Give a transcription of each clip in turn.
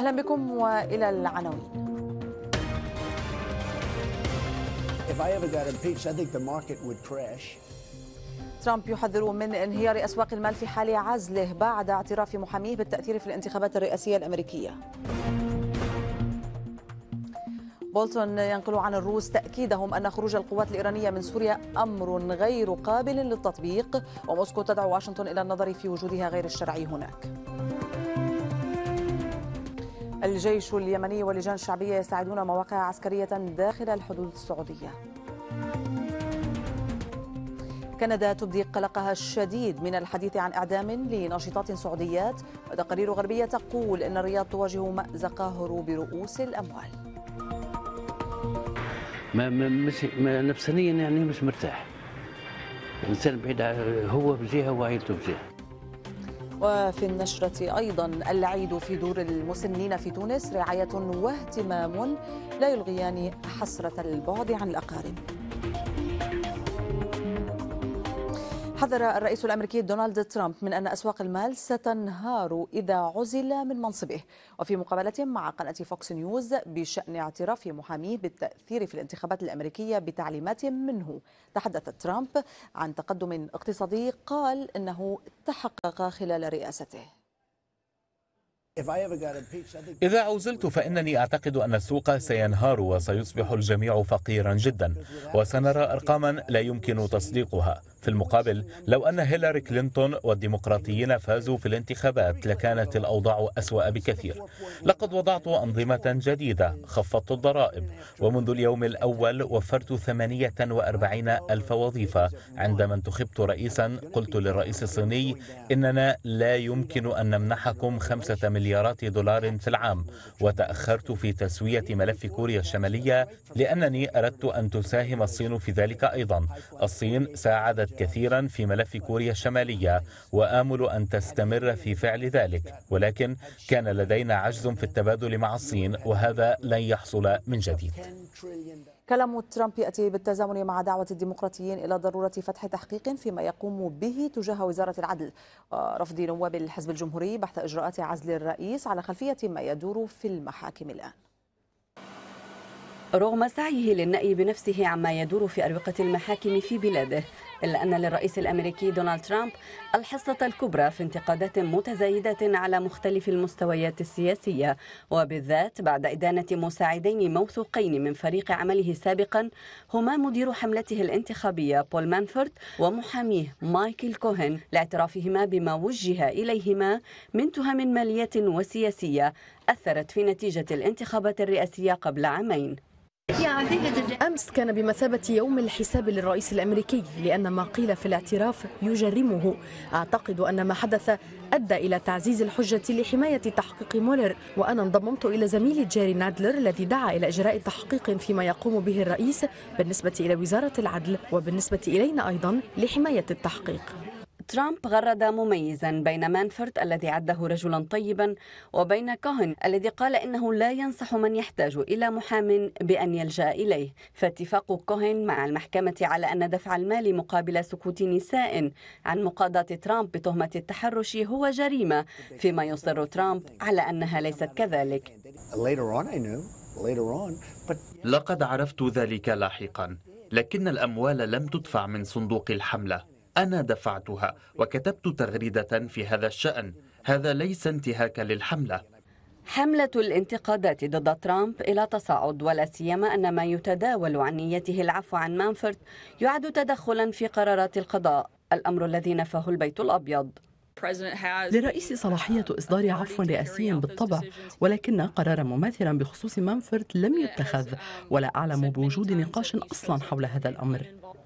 أهلا بكم وإلى العناوين. ترامب يحذر من انهيار أسواق المال في حال عزله بعد اعتراف محاميه بالتأثير في الانتخابات الرئاسية الأمريكية. بولتون ينقل عن الروس تأكيدهم أن خروج القوات الإيرانية من سوريا أمر غير قابل للتطبيق، وموسكو تدعو واشنطن إلى النظر في وجودها غير الشرعي هناك. الجيش اليمني واللجان الشعبية يساعدون مواقع عسكرية داخل الحدود السعودية. كندا تبدي قلقها الشديد من الحديث عن إعدام لناشطات سعوديات، وتقارير غربية تقول أن الرياض تواجه مأزق هروب برؤوس الأموال. نفسانيا يعني مش مرتاح. الإنسان بعيد هو بجهة وعائلته بجهة. وفي النشرة أيضا العيد في دور المسنين في تونس، رعاية واهتمام لا يلغيان حسرة البعد عن الأقارب. حذر الرئيس الأمريكي دونالد ترامب من أن أسواق المال ستنهار إذا عزل من منصبه، وفي مقابلة مع قناة فوكس نيوز بشأن اعتراف محاميه بالتأثير في الانتخابات الأمريكية بتعليمات منه، تحدث ترامب عن تقدم اقتصادي قال إنه تحقق خلال رئاسته. إذا عزلت فإنني أعتقد أن السوق سينهار وسيصبح الجميع فقيرا جدا، وسنرى أرقاما لا يمكن تصديقها. في المقابل لو أن هيلاري كلينتون والديمقراطيين فازوا في الانتخابات لكانت الأوضاع أسوأ بكثير. لقد وضعت أنظمة جديدة، خفضت الضرائب، ومنذ اليوم الأول وفرت 48,000 وظيفة. عندما انتخبت رئيسا قلت للرئيس الصيني إننا لا يمكن أن نمنحكم 5 مليارات دولار في العام، وتأخرت في تسوية ملف كوريا الشمالية لأنني أردت أن تساهم الصين في ذلك أيضا. الصين ساعدت كثيرا في ملف كوريا الشمالية وآمل أن تستمر في فعل ذلك، ولكن كان لدينا عجز في التبادل مع الصين وهذا لن يحصل من جديد. كلام ترامب يأتي بالتزامن مع دعوة الديمقراطيين إلى ضرورة فتح تحقيق فيما يقوم به تجاه وزارة العدل، ورفض نواب الحزب الجمهوري بحث إجراءات عزل الرئيس على خلفية ما يدور في المحاكم الآن. رغم سعيه للنأي بنفسه عما يدور في أروقة المحاكم في بلاده، إلا أن للرئيس الأمريكي دونالد ترامب الحصة الكبرى في انتقادات متزايدة على مختلف المستويات السياسية، وبالذات بعد إدانة مساعدين موثوقين من فريق عمله سابقا هما مدير حملته الانتخابية بول مانفورت ومحاميه مايكل كوهن لاعترافهما بما وجه إليهما من تهم مالية وسياسية أثرت في نتيجة الانتخابات الرئاسية قبل عامين. أمس كان بمثابة يوم الحساب للرئيس الأمريكي، لأن ما قيل في الاعتراف يجرمه. أعتقد أن ما حدث أدى إلى تعزيز الحجة لحماية تحقيق مولر، وأنا انضممت إلى زميلي جاري نادلر الذي دعا إلى إجراء تحقيق فيما يقوم به الرئيس بالنسبة إلى وزارة العدل وبالنسبة إلينا أيضا لحماية التحقيق. ترامب غرد مميزا بين مانفورت الذي عده رجلا طيبا وبين كوهن الذي قال إنه لا ينصح من يحتاج إلى محام بأن يلجأ إليه. فاتفاق كوهن مع المحكمة على أن دفع المال مقابل سكوت نساء عن مقاضاة ترامب بتهمة التحرش هو جريمة، فيما يصر ترامب على أنها ليست كذلك. لقد عرفت ذلك لاحقا، لكن الأموال لم تدفع من صندوق الحملة، أنا دفعتها وكتبت تغريدة في هذا الشأن، هذا ليس انتهاكا للحملة. حملة الانتقادات ضد ترامب إلى تصاعد، ولا سيما أن ما يتداول عن نيته العفو عن مانفورت يعد تدخلا في قرارات القضاء، الأمر الذي نفاه البيت الأبيض. للرئيس صلاحية إصدار عفو رئاسي بالطبع، ولكن قرارا مماثلا بخصوص مانفورت لم يتخذ، ولا أعلم بوجود نقاش أصلا حول هذا الأمر.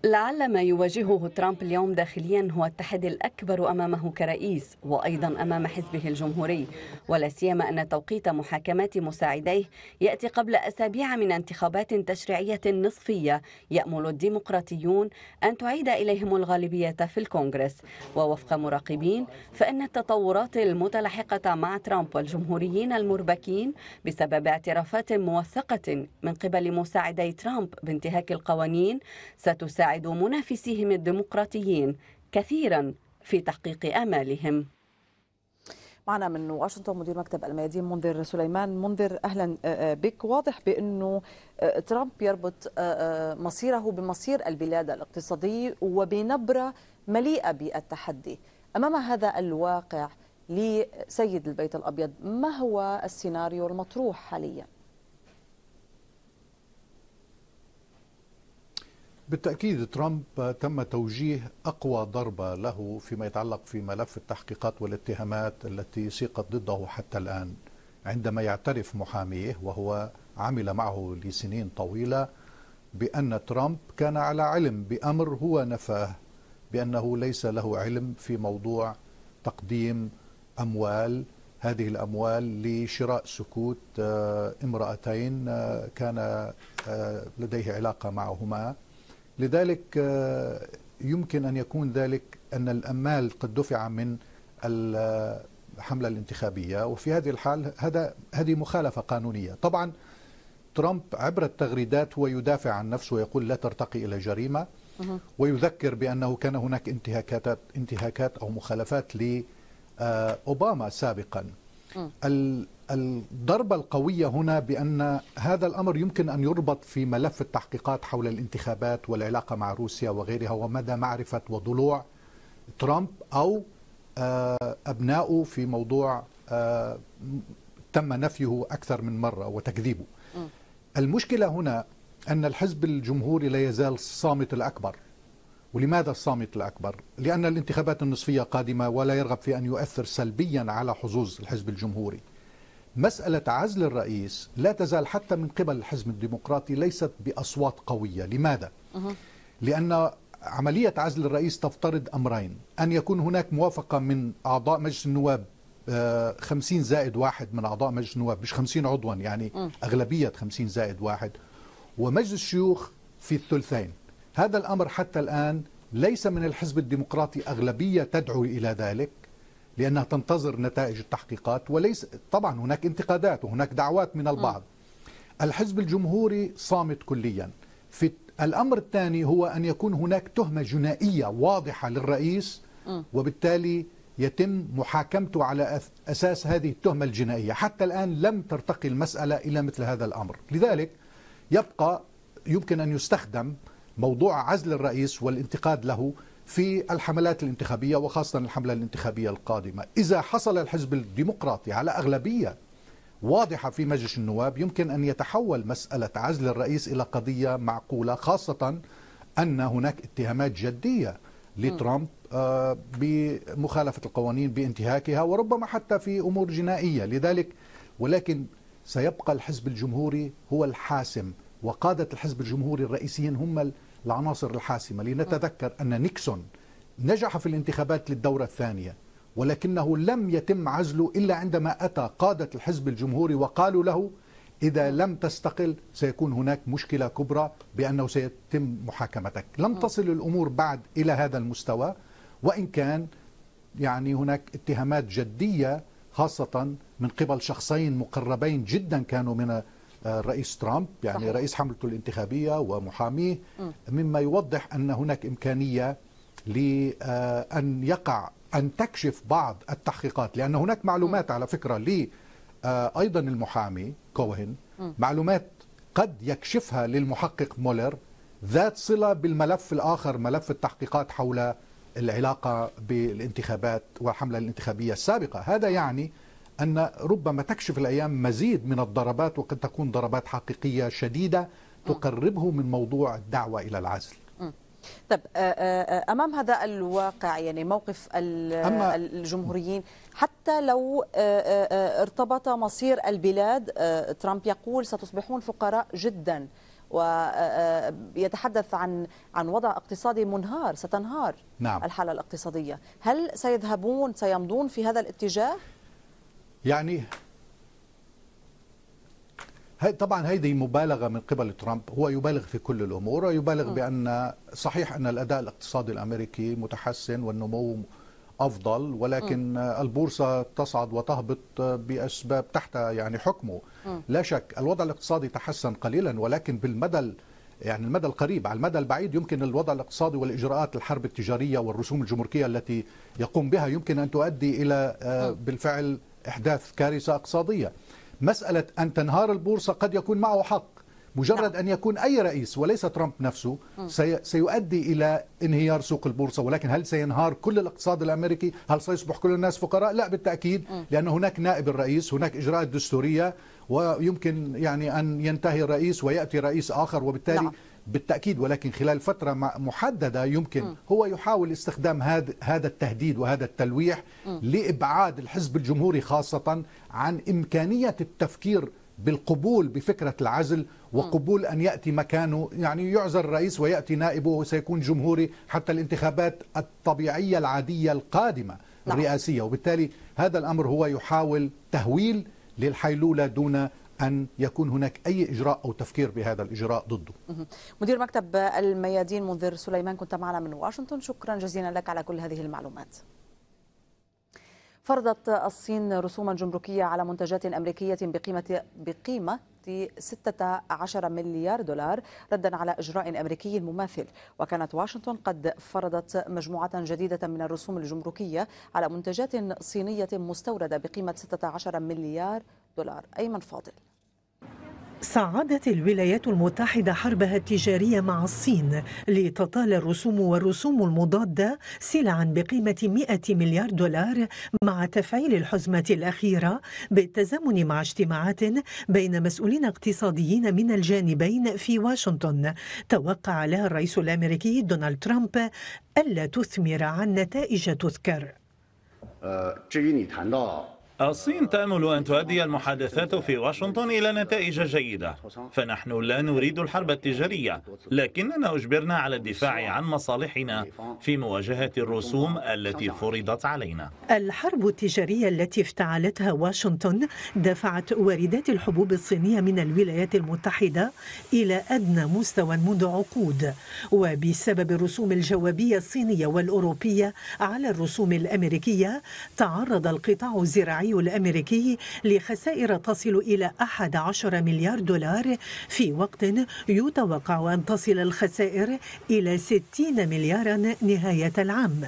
لعل ما يواجهه ترامب اليوم داخليا هو التحدي الأكبر أمامه كرئيس، وأيضا أمام حزبه الجمهوري، ولا سيما أن توقيت محاكمات مساعديه يأتي قبل أسابيع من انتخابات تشريعية نصفية يأمل الديمقراطيون أن تعيد إليهم الغالبية في الكونغرس. ووفق مراقبين فإن التطورات المتلاحقة مع ترامب والجمهوريين المربكين بسبب اعترافات موثقة من قبل مساعدي ترامب بانتهاك القوانين ستساعد منافسيهم الديمقراطيين كثيرا في تحقيق آمالهم. معنا من واشنطن مدير مكتب الميادين منذر سليمان. منذر أهلا بك. واضح بأنه ترامب يربط مصيره بمصير البلاد الاقتصادي وبنبرة مليئة بالتحدي. أمام هذا الواقع لسيد البيت الأبيض، ما هو السيناريو المطروح حاليا؟ بالتأكيد ترامب تم توجيه أقوى ضربة له فيما يتعلق في ملف التحقيقات والاتهامات التي سيقت ضده حتى الآن، عندما يعترف محاميه وهو عمل معه لسنين طويلة بأن ترامب كان على علم بأمر هو نفاه، بأنه ليس له علم في موضوع تقديم أموال، هذه الأموال لشراء سكوت امرأتين كان لديه علاقة معهما. لذلك يمكن أن يكون ذلك أن الأمال قد دفع من الحملة الانتخابية، وفي هذه الحال هذه مخالفة قانونية. طبعا ترامب عبر التغريدات هو يدافع عن نفسه ويقول لا ترتقي إلى جريمة، ويذكر بأنه كان هناك انتهاكات أو مخالفات لأوباما سابقا. الضربة القوية هنا بأن هذا الأمر يمكن أن يربط في ملف التحقيقات حول الانتخابات والعلاقة مع روسيا وغيرها، ومدى معرفة وضلوع ترامب أو أبنائه في موضوع تم نفيه أكثر من مرة وتكذيبه. المشكلة هنا أن الحزب الجمهوري لا يزال الصامت الأكبر. ولماذا الصامت الأكبر؟ لأن الانتخابات النصفية قادمة ولا يرغب في أن يؤثر سلبيا على حظوظ الحزب الجمهوري. مسألة عزل الرئيس لا تزال حتى من قبل الحزب الديمقراطي ليست بأصوات قوية. لماذا؟ لأن عملية عزل الرئيس تفترض أمرين: أن يكون هناك موافقة من أعضاء مجلس النواب 50 زائد واحد من أعضاء مجلس النواب، مش 50 عضوا يعني أغلبية 50 زائد واحد، ومجلس الشيوخ في الثلثين. هذا الأمر حتى الآن ليس من الحزب الديمقراطي أغلبية تدعو إلى ذلك، لأنها تنتظر نتائج التحقيقات. وليس طبعا هناك انتقادات وهناك دعوات من البعض. الحزب الجمهوري صامت كليا. في الأمر الثاني هو أن يكون هناك تهمة جنائية واضحة للرئيس، وبالتالي يتم محاكمته على أساس هذه التهمة الجنائية. حتى الآن لم ترتقي المسألة إلى مثل هذا الأمر. لذلك يبقى يمكن أن يستخدم موضوع عزل الرئيس والانتقاد له في الحملات الانتخابية، وخاصة الحملة الانتخابية القادمة. إذا حصل الحزب الديمقراطي على أغلبية واضحة في مجلس النواب، يمكن أن يتحول مسألة عزل الرئيس إلى قضية معقولة، خاصة أن هناك اتهامات جدية لترامب بمخالفة القوانين بانتهاكها، وربما حتى في أمور جنائية. لذلك ولكن سيبقى الحزب الجمهوري هو الحاسم، وقادة الحزب الجمهوري الرئيسيين هم العناصر الحاسمة. لنتذكر أن نيكسون نجح في الانتخابات للدورة الثانية، ولكنه لم يتم عزله إلا عندما أتى قادة الحزب الجمهوري وقالوا له إذا لم تستقل سيكون هناك مشكلة كبرى بأنه سيتم محاكمتك. لم تصل الأمور بعد إلى هذا المستوى، وإن كان يعني هناك اتهامات جدية خاصة من قبل شخصين مقربين جدا كانوا من الرئيس ترامب، يعني صحيح. رئيس حملته الانتخابية ومحاميه، مما يوضح أن هناك إمكانية لأن يقع أن تكشف بعض التحقيقات. لأن هناك معلومات على فكرة أيضا المحامي كوهن، معلومات قد يكشفها للمحقق مولر ذات صلة بالملف الآخر، ملف التحقيقات حول العلاقة بالانتخابات والحملة الانتخابية السابقة. هذا يعني أن ربما تكشف الأيام مزيد من الضربات، وقد تكون ضربات حقيقية شديدة تقربه من موضوع الدعوة إلى العزل. طب أمام هذا الواقع، يعني موقف الجمهوريين حتى لو ارتبط مصير البلاد، ترامب يقول ستصبحون فقراء جدا، ويتحدث عن وضع اقتصادي منهار، ستنهار الحالة الاقتصادية. هل سيمضون في هذا الاتجاه؟ يعني طبعا هذه مبالغة من قبل ترامب. هو يبالغ في كل الأمور، ويبالغ بأن صحيح أن الأداء الاقتصادي الأمريكي متحسن والنمو أفضل، ولكن البورصة تصعد وتهبط بأسباب تحت يعني حكمه. لا شك الوضع الاقتصادي تحسن قليلا، ولكن بالمدى يعني المدى القريب. على المدى البعيد يمكن الوضع الاقتصادي والإجراءات الحرب التجارية والرسوم الجمركية التي يقوم بها يمكن أن تؤدي إلى بالفعل إحداث كارثة اقتصادية. مسألة أن تنهار البورصة قد يكون معه حق، مجرد أن يكون أي رئيس وليس ترامب نفسه سيؤدي إلى انهيار سوق البورصة، ولكن هل سينهار كل الاقتصاد الأمريكي؟ هل سيصبح كل الناس فقراء؟ لا بالتأكيد، لأن هناك نائب الرئيس، هناك إجراءات دستورية، ويمكن يعني أن ينتهي الرئيس ويأتي رئيس آخر، وبالتالي بالتأكيد، ولكن خلال فترة محددة يمكن هو يحاول استخدام هذا التهديد وهذا التلويح لإبعاد الحزب الجمهوري خاصة عن إمكانية التفكير بالقبول بفكرة العزل، وقبول أن يأتي مكانه، يعني يعزل الرئيس ويأتي نائبه وسيكون جمهوري حتى الانتخابات الطبيعية العادية القادمة الرئاسية. وبالتالي هذا الأمر هو يحاول تهويل للحيلولة دون أن يكون هناك أي إجراء أو تفكير بهذا الإجراء ضده. مدير مكتب الميادين منذر سليمان كنت معنا من واشنطن، شكرا جزيلا لك على كل هذه المعلومات. فرضت الصين رسوما جمركية على منتجات أمريكية بقيمة 16 مليار دولار ردا على إجراء أمريكي مماثل، وكانت واشنطن قد فرضت مجموعة جديدة من الرسوم الجمركية على منتجات صينية مستوردة بقيمة 16 مليار دولار. أيمن فاضل. صعدت الولايات المتحدة حربها التجارية مع الصين لتطال الرسوم والرسوم المضادة سلعا بقيمة 100 مليار دولار مع تفعيل الحزمة الأخيرة بالتزامن مع اجتماعات بين مسؤولين اقتصاديين من الجانبين في واشنطن، توقع عليها الرئيس الأمريكي دونالد ترامب ألا تثمر عن نتائج تذكر. الصين تأمل أن تؤدي المحادثات في واشنطن إلى نتائج جيدة، فنحن لا نريد الحرب التجارية، لكننا أجبرنا على الدفاع عن مصالحنا في مواجهة الرسوم التي فرضت علينا. الحرب التجارية التي افتعلتها واشنطن دفعت واردات الحبوب الصينية من الولايات المتحدة إلى أدنى مستوى منذ عقود، وبسبب الرسوم الجوابية الصينية والأوروبية على الرسوم الأمريكية تعرض القطاع الزراعي الأمريكي لخسائر تصل إلى 11 مليار دولار، في وقت يتوقع أن تصل الخسائر إلى 60 مليارا نهاية العام.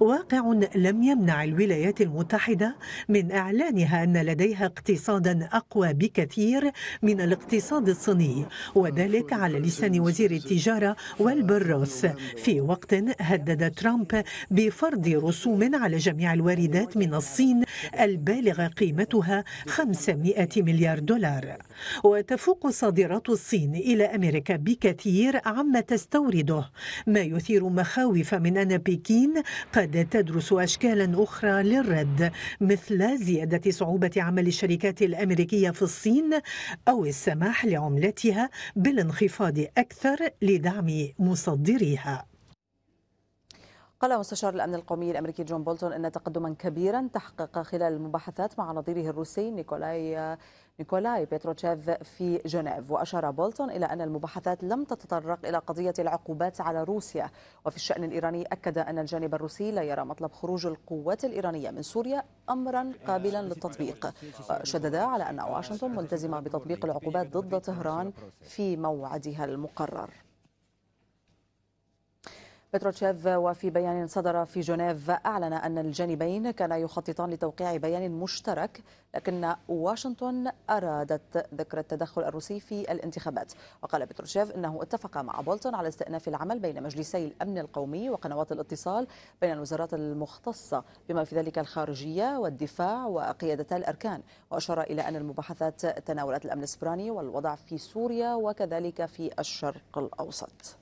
واقع لم يمنع الولايات المتحدة من إعلانها أن لديها اقتصادا أقوى بكثير من الاقتصاد الصيني، وذلك على لسان وزير التجارة والبروس، في وقت هدد ترامب بفرض رسوم على جميع الواردات من الصين البالغة قيمتها 500 مليار دولار. وتفوق صادرات الصين إلى أمريكا بكثير عما تستورده، ما يثير مخاوف من أن بكين قد تدرس أشكالا أخرى للرد، مثل زيادة صعوبة عمل الشركات الأمريكية في الصين أو السماح لعملتها بالانخفاض أكثر لدعم مصدريها. قال مستشار الأمن القومي الأمريكي جون بولتون أن تقدما كبيرا تحقق خلال المباحثات مع نظيره الروسي نيكولاي باتروشيف في جنيف، وأشار بولتون إلى أن المباحثات لم تتطرق إلى قضية العقوبات على روسيا. وفي الشأن الإيراني أكد أن الجانب الروسي لا يرى مطلب خروج القوات الإيرانية من سوريا أمرا قابلا للتطبيق، وشدد على أن واشنطن ملتزمة بتطبيق العقوبات ضد طهران في موعدها المقرر. باتروشيف وفي بيان صدر في جنيف أعلن أن الجانبين كانا يخططان لتوقيع بيان مشترك، لكن واشنطن أرادت ذكر التدخل الروسي في الانتخابات. وقال باتروشيف أنه اتفق مع بولتون على استئناف العمل بين مجلسي الأمن القومي وقنوات الاتصال بين الوزارات المختصة بما في ذلك الخارجية والدفاع وقيادتا الأركان، وأشار إلى أن المباحثات تناولت الأمن الإسبراني والوضع في سوريا وكذلك في الشرق الأوسط.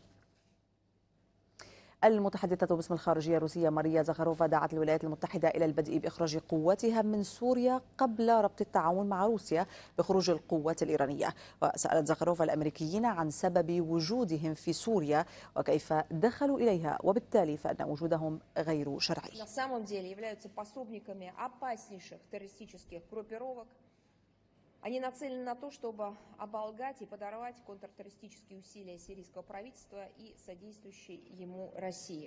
المتحدثة باسم الخارجية الروسية ماريا زاخاروفا دعت الولايات المتحدة إلى البدء بإخراج قواتها من سوريا قبل ربط التعاون مع روسيا بخروج القوات الإيرانية. وسألت زاخاروفا الأمريكيين عن سبب وجودهم في سوريا وكيف دخلوا إليها، وبالتالي فإن وجودهم غير شرعي. Они нацелены на то, чтобы оболгать и подорвать контртеррористические усилия сирийского правительства и содействующей ему России.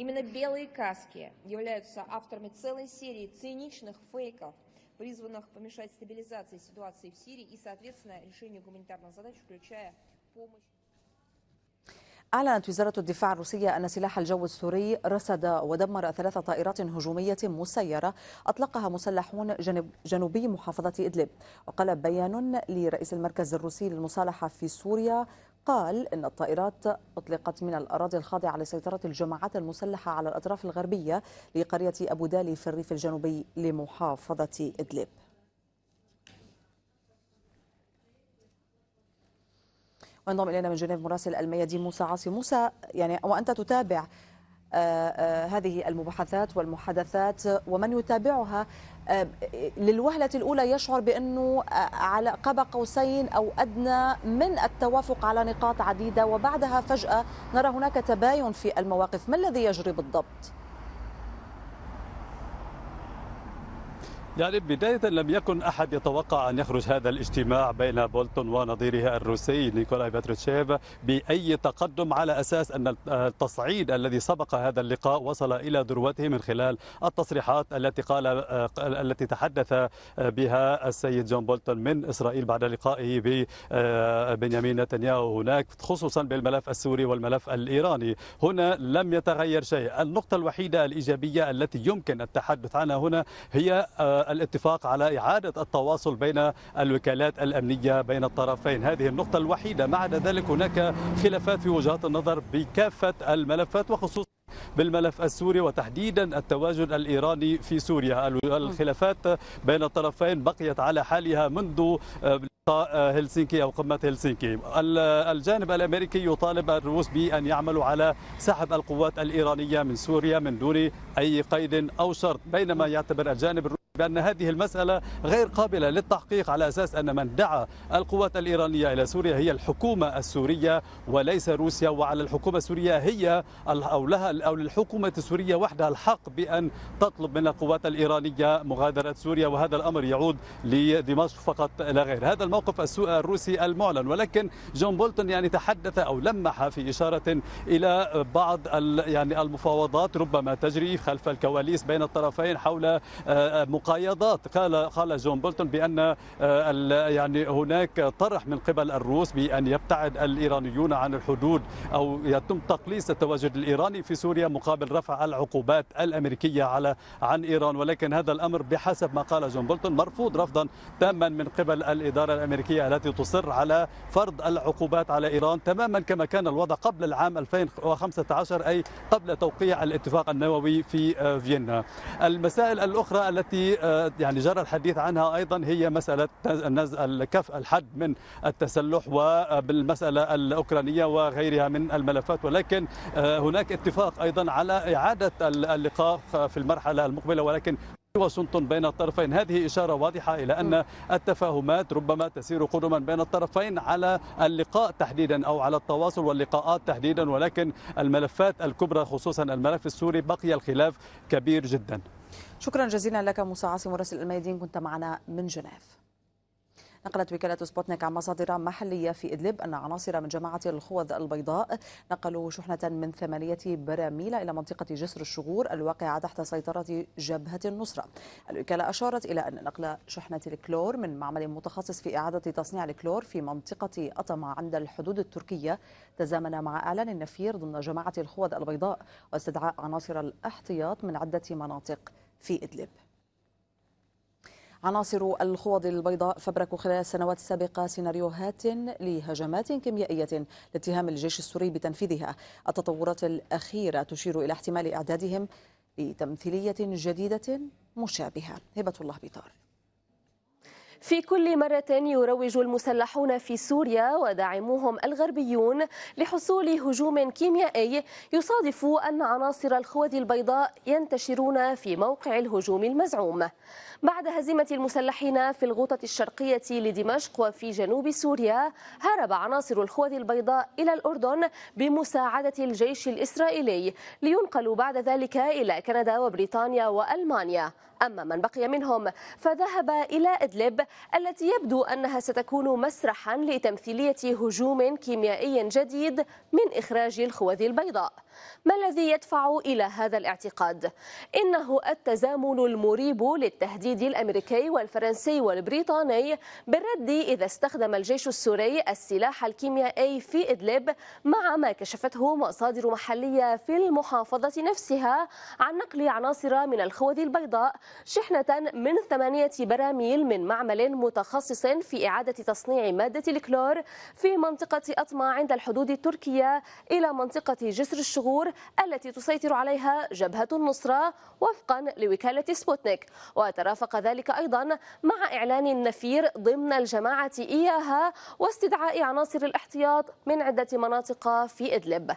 Именно белые каски являются авторами целой серии циничных фейков, призванных помешать стабилизации ситуации в Сирии и, соответственно, решению гуманитарных задач, включая помощь. أعلنت وزارة الدفاع الروسية أن سلاح الجو السوري رصد ودمر 3 طائرات هجومية مسيرة أطلقها مسلحون جنوبي محافظة إدلب. وقال بيان لرئيس المركز الروسي للمصالحة في سوريا قال إن الطائرات أطلقت من الأراضي الخاضعة لسيطرة الجماعات المسلحة على الأطراف الغربية لقرية أبو دالي في الريف الجنوبي لمحافظة إدلب. وينضم إلينا من جنيف مراسل الميادين موسى عاصي. موسى، يعني وأنت تتابع هذه المباحثات والمحادثات ومن يتابعها للوهلة الأولى يشعر بأنه على قاب قوسين أو أدنى من التوافق على نقاط عديدة، وبعدها فجأة نرى هناك تباين في المواقف. ما الذي يجري بالضبط؟ يعني بداية لم يكن أحد يتوقع أن يخرج هذا الاجتماع بين بولتون ونظيره الروسي نيكولاي باتروتشيف بأي تقدم، على أساس أن التصعيد الذي سبق هذا اللقاء وصل إلى ذروته من خلال التصريحات التي تحدث بها السيد جون بولتون من إسرائيل بعد لقائه ببنيامين نتنياهو هناك، خصوصا بالملف السوري والملف الإيراني. هنا لم يتغير شيء. النقطة الوحيدة الإيجابية التي يمكن التحدث عنها هنا هي الاتفاق على إعادة التواصل بين الوكالات الأمنية بين الطرفين، هذه النقطة الوحيدة. ما عدا ذلك هناك خلافات في وجهات النظر بكافة الملفات، وخصوصا بالملف السوري وتحديدا التواجد الإيراني في سوريا. الخلافات بين الطرفين بقيت على حالها منذ هلسنكي أو قمة هلسنكي. الجانب الأمريكي يطالب الروس بأن يعملوا على سحب القوات الإيرانية من سوريا من دون أي قيد أو شرط، بينما يعتبر الجانب الروسي بأن هذه المسألة غير قابلة للتحقيق، على أساس أن من دعا القوات الإيرانية إلى سوريا هي الحكومة السورية وليس روسيا، وعلى الحكومة السورية هي أو لها أو للحكومة السورية وحدها الحق بأن تطلب من القوات الإيرانية مغادرة سوريا، وهذا الأمر يعود لدمشق فقط لا غير. هذا الموقف الروسي المعلن، ولكن جون بولتون يعني تحدث أو لمح في إشارة إلى بعض يعني المفاوضات ربما تجري خلف الكواليس بين الطرفين حول مقايضات. قال جون بولتون بأن يعني هناك طرح من قبل الروس بأن يبتعد الإيرانيون عن الحدود أو يتم تقليص التواجد الإيراني في سوريا مقابل رفع العقوبات الأمريكية عن إيران، ولكن هذا الأمر بحسب ما قال جون بولتون مرفوض رفضا تاما من قبل الإدارة الأمريكية التي تصر على فرض العقوبات على إيران تماما كما كان الوضع قبل العام 2015، أي قبل توقيع الاتفاق النووي في فيينا. المسائل الأخرى التي يعني جرى الحديث عنها أيضا هي مسألة الحد من التسلح وبالمسألة الأوكرانية وغيرها من الملفات، ولكن هناك اتفاق أيضا على إعادة اللقاء في المرحلة المقبلة ولكن واشنطن بين الطرفين. هذه إشارة واضحة إلى أن التفاهمات ربما تسير قدما بين الطرفين على اللقاء تحديدا أو على التواصل واللقاءات تحديدا، ولكن الملفات الكبرى خصوصا الملف السوري بقي الخلاف كبير جدا. شكرا جزيلا لك موسى عاصم مراسل الميادين، كنت معنا من جنيف. نقلت وكالة سبوتنيك عن مصادر محلية في إدلب أن عناصر من جماعة الخوذ البيضاء نقلوا شحنة من 8 براميل إلى منطقة جسر الشغور الواقعة تحت سيطرة جبهة النصرة. الوكالة أشارت إلى أن نقل شحنة الكلور من معمل متخصص في إعادة تصنيع الكلور في منطقة أطمة عند الحدود التركية تزامن مع إعلان النفير ضمن جماعة الخوذ البيضاء واستدعاء عناصر الاحتياط من عدة مناطق في إدلب. عناصر الخوض البيضاء فبركوا خلال السنوات السابقة سيناريوهات لهجمات كيميائية لاتهام الجيش السوري بتنفيذها. التطورات الأخيرة تشير إلى احتمال إعدادهم لتمثيلية جديدة مشابهة. هبة الله بطار. في كل مرة يروج المسلحون في سوريا وداعموهم الغربيون لحصول هجوم كيميائي، يصادف أن عناصر الخوذ البيضاء ينتشرون في موقع الهجوم المزعوم. بعد هزيمة المسلحين في الغوطة الشرقية لدمشق وفي جنوب سوريا، هرب عناصر الخوذ البيضاء إلى الأردن بمساعدة الجيش الإسرائيلي لينقلوا بعد ذلك إلى كندا وبريطانيا وألمانيا. أما من بقي منهم فذهب إلى إدلب التي يبدو أنها ستكون مسرحا لتمثيلية هجوم كيميائي جديد من إخراج الخوذ البيضاء. ما الذي يدفع إلى هذا الاعتقاد؟ إنه التزامن المريب للتهديد الأمريكي والفرنسي والبريطاني بالرد إذا استخدم الجيش السوري السلاح الكيميائي في إدلب، مع ما كشفته مصادر محلية في المحافظة نفسها عن نقل عناصر من الخوذ البيضاء شحنة من 8 براميل من معمل متخصص في إعادة تصنيع مادة الكلور في منطقة أطمع عند الحدود التركية إلى منطقة جسر الشغور التي تسيطر عليها جبهة النصرة وفقا لوكالة سبوتنيك. وترافق ذلك أيضا مع إعلان النفير ضمن الجماعة إياها واستدعاء عناصر الاحتياط من عدة مناطق في إدلب.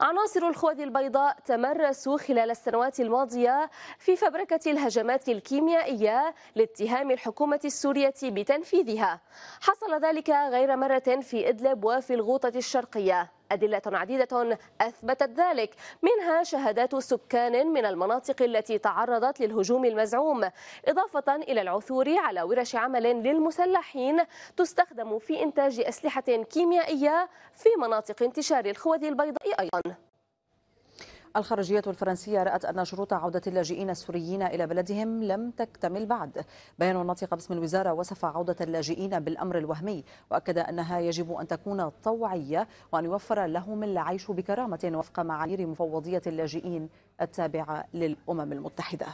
عناصر الخوذ البيضاء تمرسوا خلال السنوات الماضية في فبركة الهجمات الكيميائية لاتهام الحكومة السورية بتنفيذها. حصل ذلك غير مرة في إدلب وفي الغوطة الشرقية. أدلة عديدة أثبتت ذلك، منها شهادات سكان من المناطق التي تعرضت للهجوم المزعوم، إضافة إلى العثور على ورش عمل للمسلحين تستخدم في إنتاج أسلحة كيميائية في مناطق انتشار الخوذ البيضاء أيضا. الخارجية الفرنسية رأت أن شروط عودة اللاجئين السوريين إلى بلدهم لم تكتمل بعد. بيان ناطق باسم الوزارة وصف عودة اللاجئين بالأمر الوهمي، وأكد أنها يجب أن تكون طوعية وأن يوفر لهم العيش بكرامة وفق معايير مفوضية اللاجئين التابعة للأمم المتحدة.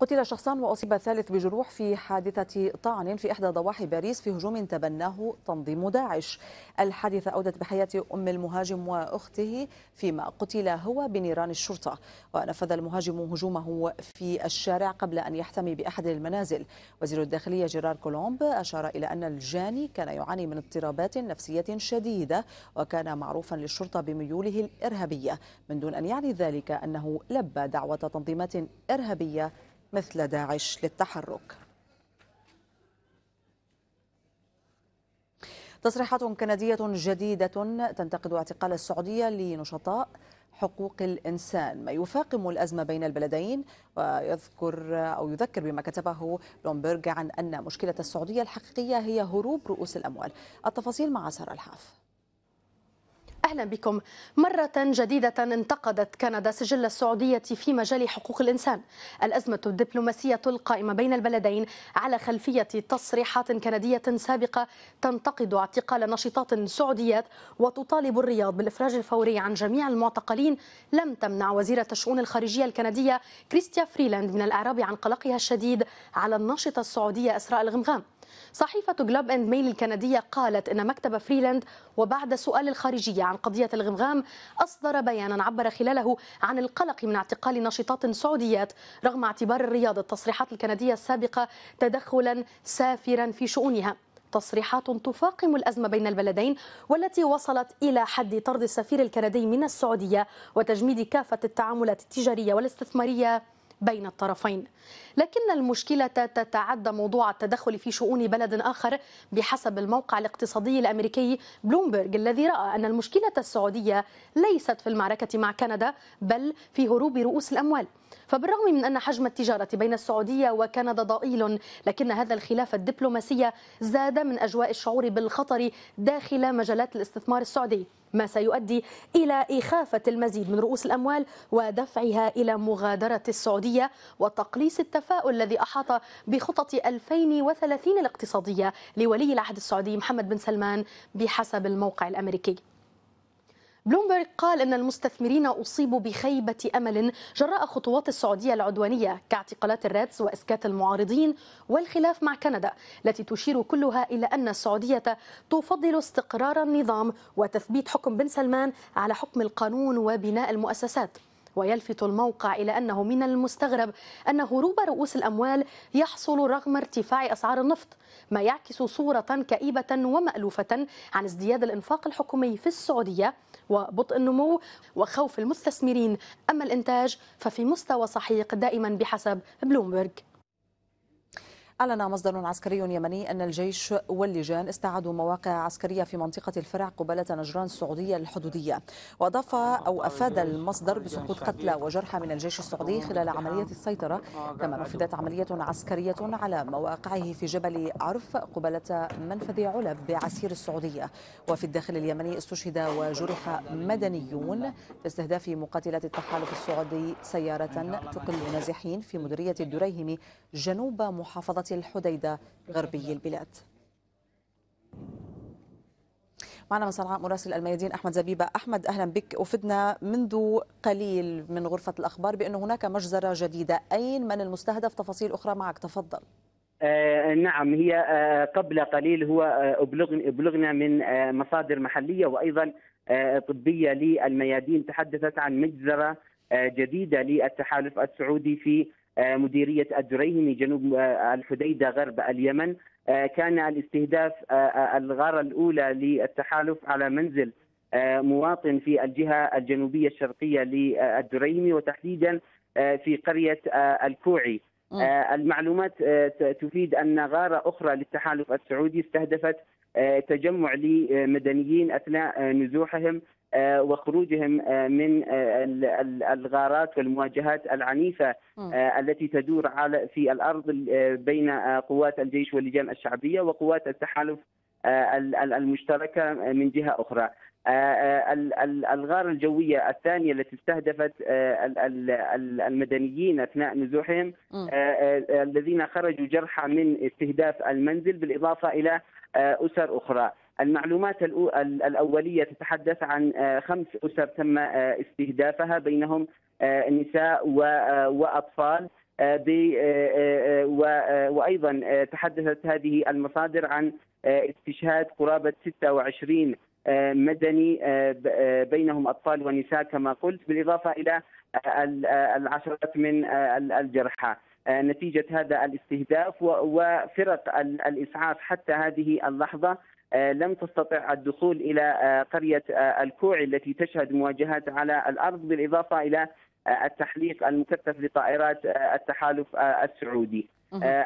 قتل شخصان وأصيب الثالث بجروح في حادثة طعن في إحدى ضواحي باريس في هجوم تبناه تنظيم داعش. الحادثة أودت بحياة أم المهاجم وأخته، فيما قتل هو بنيران الشرطة. ونفذ المهاجم هجومه في الشارع قبل أن يحتمي بأحد المنازل. وزير الداخلية جيرار كولومب أشار إلى أن الجاني كان يعاني من اضطرابات نفسية شديدة، وكان معروفا للشرطة بميوله الإرهابية، من دون أن يعني ذلك أنه لبى دعوة تنظيمات إرهابية مثل داعش للتحرك. تصريحات كندية جديدة تنتقد اعتقال السعودية لنشطاء حقوق الإنسان، ما يفاقم الأزمة بين البلدين. يذكر بما كتبه بلومبرغ عن أن مشكلة السعودية الحقيقية هي هروب رؤوس الأموال. التفاصيل مع سارة الحاف. أهلا بكم. مرة جديدة انتقدت كندا سجل السعودية في مجال حقوق الإنسان الأزمة الدبلوماسية القائمة بين البلدين، على خلفية تصريحات كندية سابقة تنتقد اعتقال نشطات سعوديات وتطالب الرياض بالإفراج الفوري عن جميع المعتقلين. لم تمنع وزيرة الشؤون الخارجية الكندية كريستيا فريلاند من الإعراب عن قلقها الشديد على الناشطة السعودية إسراء الغمغام. صحيفة جلوب أند ميل الكندية قالت أن مكتب فريلاند، وبعد سؤال الخارجية عن قضية الغمغام، أصدر بيانا عبر خلاله عن القلق من اعتقال نشطات سعوديات، رغم اعتبار الرياض التصريحات الكندية السابقة تدخلا سافرا في شؤونها. تصريحات تفاقم الأزمة بين البلدين، والتي وصلت إلى حد طرد السفير الكندي من السعودية وتجميد كافة التعاملات التجارية والاستثمارية بين الطرفين. لكن المشكلة تتعدى موضوع التدخل في شؤون بلد آخر، بحسب الموقع الاقتصادي الأمريكي بلومبرغ، الذي رأى أن المشكلة السعودية ليست في المعركة مع كندا، بل في هروب رؤوس الأموال. فبالرغم من أن حجم التجارة بين السعودية وكندا ضئيل، لكن هذا الخلاف الدبلوماسي زاد من أجواء الشعور بالخطر داخل مجالات الاستثمار السعودي، ما سيؤدي إلى إخافة المزيد من رؤوس الأموال ودفعها إلى مغادرة السعودية، وتقليص التفاؤل الذي أحاط بخطط 2030 الاقتصادية لولي العهد السعودي محمد بن سلمان، بحسب الموقع الأمريكي. بلومبرغ قال أن المستثمرين أصيبوا بخيبة أمل جراء خطوات السعودية العدوانية كاعتقالات الرادس وإسكات المعارضين والخلاف مع كندا، التي تشير كلها إلى أن السعودية تفضل استقرار النظام وتثبيت حكم بن سلمان على حكم القانون وبناء المؤسسات. ويلفت الموقع إلى أنه من المستغرب أن هروب رؤوس الأموال يحصل رغم ارتفاع أسعار النفط، ما يعكس صورة كئيبة ومألوفة عن ازدياد الإنفاق الحكومي في السعودية وبطء النمو وخوف المستثمرين. أما الإنتاج ففي مستوى سحيق دائما بحسب بلومبرغ. أعلن مصدر عسكري يمني أن الجيش واللجان استعادوا مواقع عسكرية في منطقة الفرع قبالة نجران السعودية الحدودية. وأضاف أو أفاد المصدر بسقوط قتلى وجرحى من الجيش السعودي خلال عملية السيطرة، كما نفذت عملية عسكرية على مواقعه في جبل عرف قبالة منفذ علب بعسير السعودية. وفي الداخل اليمني استشهد وجرح مدنيون في استهداف مقاتلات التحالف السعودي سيارة تقل نازحين في مديرية الدريهم جنوب محافظة الحديدة غربي البلاد. معنا من صنعاء مراسل الميادين أحمد زبيبة. أحمد أهلا بك. أفدنا منذ قليل من غرفة الأخبار بأن هناك مجزرة جديدة، أين من المستهدف؟ تفاصيل أخرى معك، تفضل. نعم، هي قبل قليل هو أبلغنا من مصادر محلية وأيضا طبية للميادين تحدثت عن مجزرة جديدة للتحالف السعودي في مديرية الدريهم جنوب الحديدة غرب اليمن. كان الاستهداف الغارة الأولى للتحالف على منزل مواطن في الجهة الجنوبية الشرقية للدريهم وتحديدا في قرية الكوعي. المعلومات تفيد أن غارة أخرى للتحالف السعودي استهدفت تجمع لمدنيين أثناء نزوحهم وخروجهم من الغارات والمواجهات العنيفة التي تدور في الأرض بين قوات الجيش واللجان الشعبية وقوات التحالف المشتركة من جهة أخرى. الغارة الجوية الثانية التي استهدفت المدنيين أثناء نزوحهم الذين خرجوا جرحى من استهداف المنزل بالإضافة إلى أسر أخرى. المعلومات الأولية تتحدث عن 5 أسر تم استهدافها، بينهم نساء وأطفال، وأيضا تحدثت هذه المصادر عن استشهاد قرابة 26 مدني بينهم أطفال ونساء كما قلت، بالإضافة إلى العشرات من الجرحى نتيجة هذا الاستهداف. وفرق الإسعاف حتى هذه اللحظة لم تستطع الدخول إلى قرية الكوعي التي تشهد مواجهات على الأرض، بالإضافة إلى التحليق المكثف لطائرات التحالف السعودي.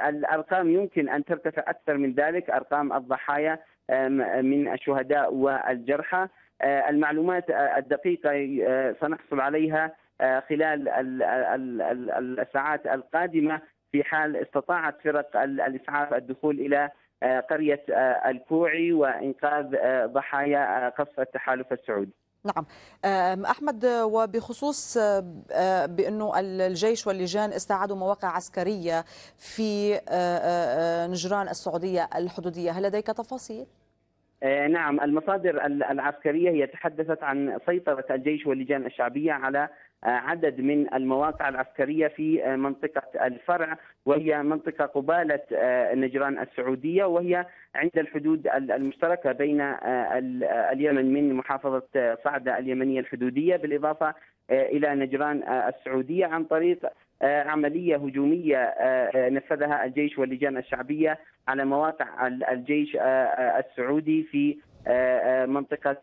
الأرقام يمكن أن ترتفع أكثر من ذلك، أرقام الضحايا من الشهداء والجرحى. المعلومات الدقيقة سنحصل عليها خلال الساعات القادمة في حال استطاعت فرق الإسعاف الدخول إلى قرية الكوعي وإنقاذ ضحايا قصف التحالف السعودي. نعم أحمد، وبخصوص بأنه الجيش واللجان استعادوا مواقع عسكرية في نجران السعودية الحدودية، هل لديك تفاصيل؟ نعم، المصادر العسكرية هي تحدثت عن سيطرة الجيش واللجان الشعبية على عدد من المواقع العسكرية في منطقة الفرع، وهي منطقة قبالة نجران السعودية، وهي عند الحدود المشتركة بين اليمن من محافظة صعدة اليمنية الحدودية بالإضافة إلى نجران السعودية، عن طريق عملية هجومية نفذها الجيش واللجان الشعبية على مواقع الجيش السعودي في منطقة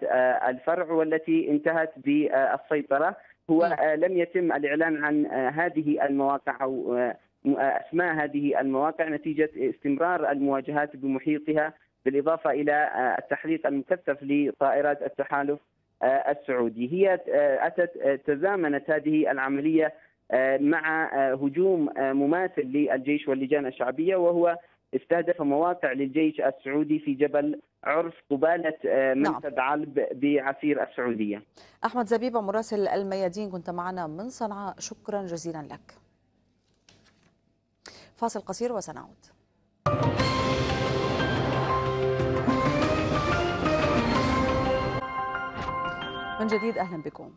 الفرع، والتي انتهت بالسيطرة. هو لم يتم الإعلان عن هذه المواقع أو أسماء هذه المواقع نتيجة استمرار المواجهات بمحيطها، بالإضافة إلى التحليق المكثف لطائرات التحالف السعودي. هي تزامنت هذه العملية مع هجوم مماثل للجيش واللجان الشعبية، وهو استهدف مواقع للجيش السعودي في جبل عرف قبالة منفذ علب بعسير السعودية. أحمد زبيبة مراسل الميادين كنت معنا من صنعاء، شكرا جزيلا لك. فاصل قصير وسنعود. من جديد أهلا بكم.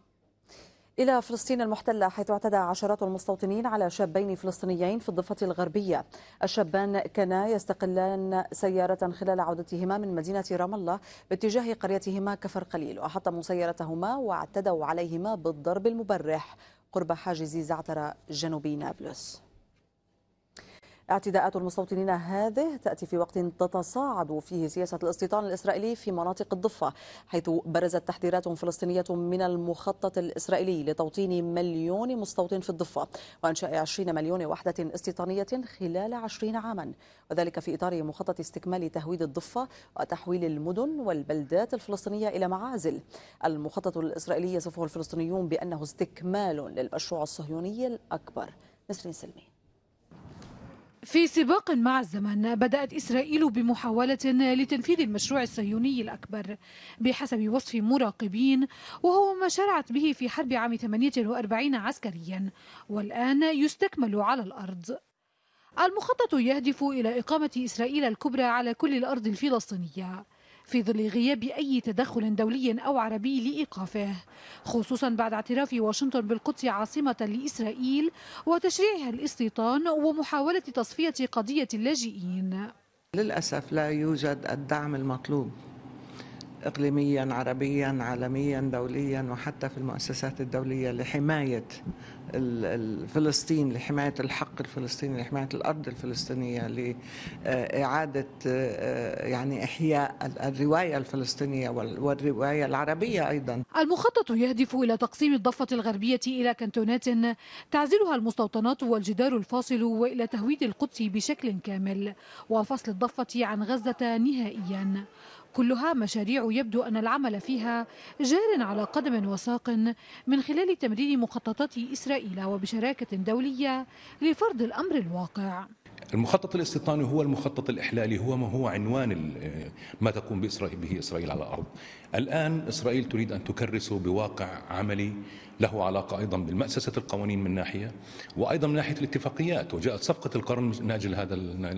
إلى فلسطين المحتلة، حيث اعتدى عشرات المستوطنين على شابين فلسطينيين في الضفة الغربية. الشابان كانا يستقلان سيارة خلال عودتهما من مدينة رام الله باتجاه قريتهما كفر قليل، وأحطموا سيارتهما واعتدوا عليهما بالضرب المبرح قرب حاجز زعتر جنوبي نابلس. اعتداءات المستوطنين هذه تأتي في وقت تتصاعد فيه سياسة الاستيطان الإسرائيلي في مناطق الضفة، حيث برزت تحذيرات فلسطينية من المخطط الإسرائيلي لتوطين 1 مليون مستوطن في الضفة وإنشاء 20 مليون وحدة استيطانية خلال 20 عاما، وذلك في إطار مخطط استكمال تهويد الضفة وتحويل المدن والبلدات الفلسطينية إلى معازل. المخطط الإسرائيلي يصفه الفلسطينيون بأنه استكمال للمشروع الصهيوني الأكبر. نسرين سلمي. في سباق مع الزمن بدأت إسرائيل بمحاولة لتنفيذ المشروع الصهيوني الأكبر بحسب وصف مراقبين، وهو ما شرعت به في حرب عام 48 عسكريا، والآن يستكمل على الأرض. المخطط يهدف إلى إقامة إسرائيل الكبرى على كل الأرض الفلسطينية في ظل غياب أي تدخل دولي أو عربي لإيقافه، خصوصا بعد اعتراف واشنطن بالقدس عاصمة لإسرائيل وتشريعها الاستيطان ومحاولة تصفية قضية اللاجئين. للأسف لا يوجد الدعم المطلوب إقليميا، عربيا، عالميا، دوليا، وحتى في المؤسسات الدولية لحماية فلسطين، لحماية الحق الفلسطيني، لحماية الأرض الفلسطينية، لإعادة يعني إحياء الرواية الفلسطينية والرواية العربية أيضا. المخطط يهدف إلى تقسيم الضفة الغربية إلى كنتونات تعزلها المستوطنات والجدار الفاصل، وإلى تهويد القدس بشكل كامل وفصل الضفة عن غزة نهائيا. كلها مشاريع يبدو أن العمل فيها جار على قدم وساق من خلال تمرير مخططات إسرائيل وبشراكة دولية لفرض الأمر الواقع. المخطط الاستيطاني هو المخطط الإحلالي، هو ما هو عنوان ما تقوم به إسرائيل على الأرض. الآن إسرائيل تريد أن تكرسه بواقع عملي له علاقة أيضا بالمأسسة القوانين من ناحية، وأيضا من ناحية الاتفاقيات، وجاءت صفقة القرن من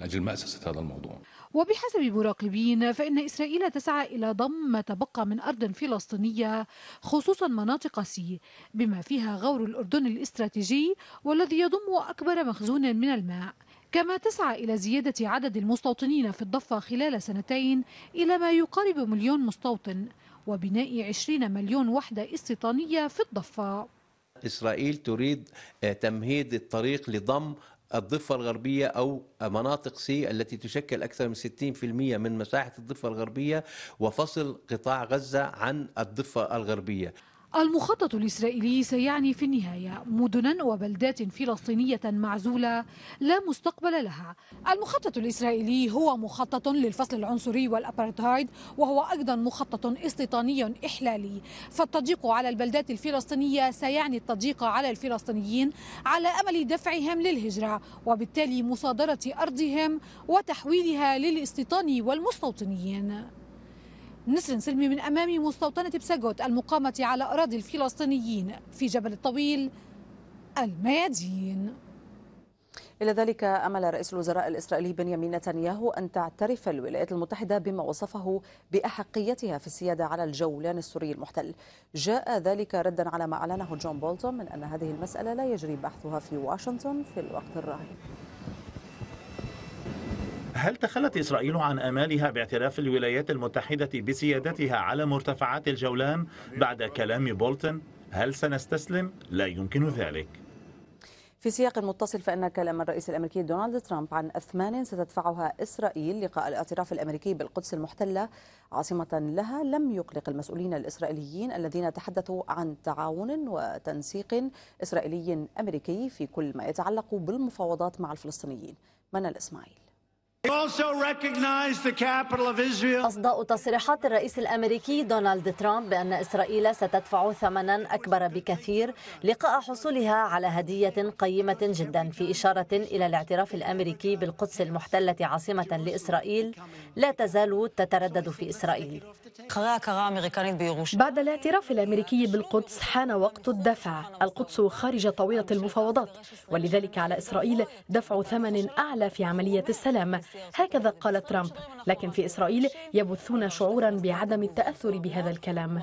أجل مأسسة هذا الموضوع. وبحسب مراقبين فإن إسرائيل تسعى إلى ضم ما تبقى من أرض فلسطينية، خصوصا مناطق سي، بما فيها غور الأردن الاستراتيجي والذي يضم أكبر مخزون من الماء، كما تسعى إلى زيادة عدد المستوطنين في الضفة خلال 2 سنين إلى ما يقارب 1 مليون مستوطن، وبناء 20 مليون وحدة استيطانية في الضفة. إسرائيل تريد تمهيد الطريق لضم الضفة الغربية أو مناطق سي التي تشكل أكثر من 60% من مساحة الضفة الغربية، وفصل قطاع غزة عن الضفة الغربية. المخطط الإسرائيلي سيعني في النهاية مدنا وبلدات فلسطينية معزولة لا مستقبل لها. المخطط الإسرائيلي هو مخطط للفصل العنصري والأبارتهايد، وهو أيضا مخطط استيطاني إحلالي، فالتضييق على البلدات الفلسطينية سيعني التضييق على الفلسطينيين على أمل دفعهم للهجرة، وبالتالي مصادرة أرضهم وتحويلها للاستيطان والمستوطنين. نسرين سلمي من أمام مستوطنة بسجوت المقامة على أراضي الفلسطينيين في جبل الطويل، الميادين. إلى ذلك أمل رئيس الوزراء الإسرائيلي بنيامين نتنياهو أن تعترف الولايات المتحدة بما وصفه بأحقيتها في السيادة على الجولان السوري المحتل. جاء ذلك ردا على ما أعلنه جون بولتون من أن هذه المسألة لا يجري بحثها في واشنطن في الوقت الراهن. هل تخلت إسرائيل عن آمالها باعتراف الولايات المتحدة بسيادتها على مرتفعات الجولان بعد كلام بولتون؟ هل سنستسلم؟ لا يمكن ذلك. في سياق متصل فإن كلام الرئيس الأمريكي دونالد ترامب عن أثمان ستدفعها إسرائيل لقاء الاعتراف الأمريكي بالقدس المحتلة عاصمة لها لم يقلق المسؤولين الإسرائيليين الذين تحدثوا عن تعاون وتنسيق إسرائيلي أمريكي في كل ما يتعلق بالمفاوضات مع الفلسطينيين. منى الإسماعيل. أصداء تصريحات الرئيس الأمريكي دونالد ترامب بأن إسرائيل ستدفع ثمنا أكبر بكثير لقاء حصولها على هدية قيمة جدا، في إشارة إلى الاعتراف الأمريكي بالقدس المحتلة عاصمة لإسرائيل لا تزال تتردد في إسرائيل. بعد الاعتراف الأمريكي بالقدس حان وقت الدفع. القدس خارج طاولة المفاوضات، ولذلك على إسرائيل دفع ثمن أعلى في عملية السلام، هكذا قال ترامب. لكن في إسرائيل يبثون شعورا بعدم التأثر بهذا الكلام.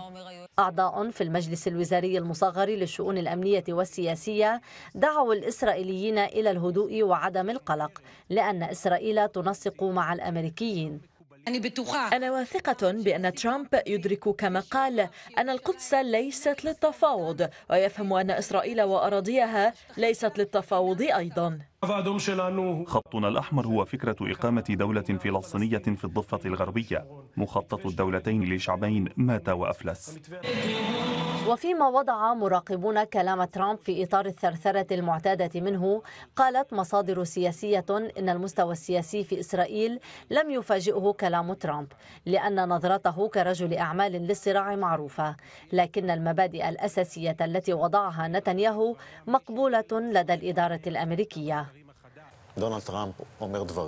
أعضاء في المجلس الوزاري المصغر للشؤون الأمنية والسياسية دعوا الإسرائيليين إلى الهدوء وعدم القلق، لأن إسرائيل تنسق مع الأمريكيين. أنا واثقة بأن ترامب يدرك كما قال أن القدس ليست للتفاوض، ويفهم أن إسرائيل وأراضيها ليست للتفاوض أيضا. خطنا الأحمر هو فكرة إقامة دولة فلسطينية في الضفة الغربية. مخطط الدولتين لشعبين مات وأفلس. وفيما وضع مراقبون كلام ترامب في إطار الثرثرة المعتادة منه، قالت مصادر سياسية إن المستوى السياسي في إسرائيل لم يفاجئه كلام ترامب، لأن نظرته كرجل أعمال للصراع معروفة، لكن المبادئ الأساسية التي وضعها نتنياهو مقبولة لدى الإدارة الأمريكية.